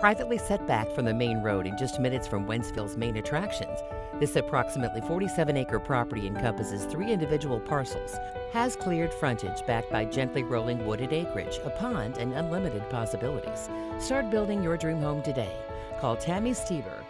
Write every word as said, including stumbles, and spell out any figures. Privately set back from the main road and just minutes from Wentzville's main attractions, this approximately forty-seven acre property encompasses three individual parcels, has cleared frontage backed by gently rolling wooded acreage, a pond, and unlimited possibilities. Start building your dream home today. Call Tamme Steber.